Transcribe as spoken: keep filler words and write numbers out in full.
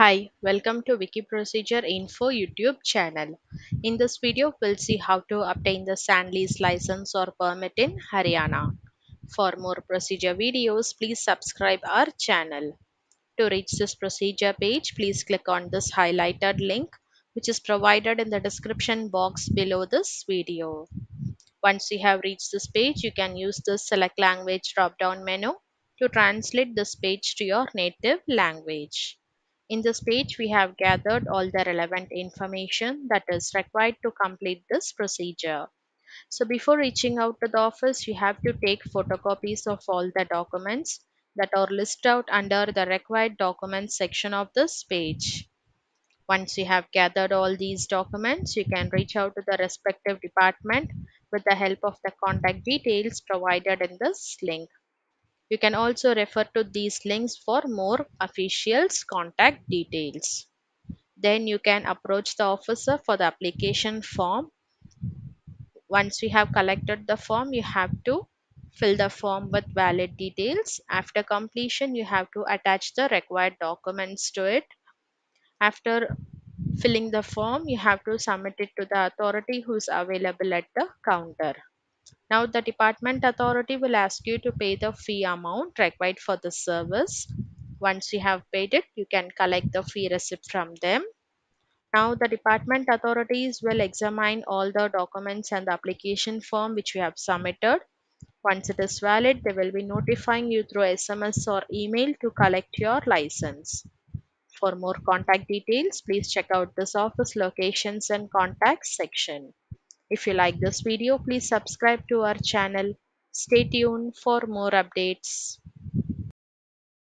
Hi, welcome to Wiki Procedure Info YouTube channel. In this video, we'll see how to obtain the sand lease license or permit in Haryana. For more procedure videos, please subscribe our channel. To reach this procedure page, please click on this highlighted link, which is provided in the description box below this video. Once you have reached this page, you can use the Select Language drop-down menu to translate this page to your native language. In this page, we have gathered all the relevant information that is required to complete this procedure. So before reaching out to the office, you have to take photocopies of all the documents that are listed out under the required documents section of this page. Once you have gathered all these documents, you can reach out to the respective department with the help of the contact details provided in this link. You can also refer to these links for more officials' contact details. Then you can approach the officer for the application form. Once you have collected the form, you have to fill the form with valid details. After completion, you have to attach the required documents to it. After filling the form, you have to submit it to the authority who is available at the counter. Now, the department authority will ask you to pay the fee amount required for the service. Once you have paid it, you can collect the fee receipt from them. Now, the department authorities will examine all the documents and the application form which you have submitted. Once it is valid, they will be notifying you through S M S or email to collect your license. For more contact details, please check out this office locations and contacts section. If you like this video, please subscribe to our channel. Stay tuned for more updates.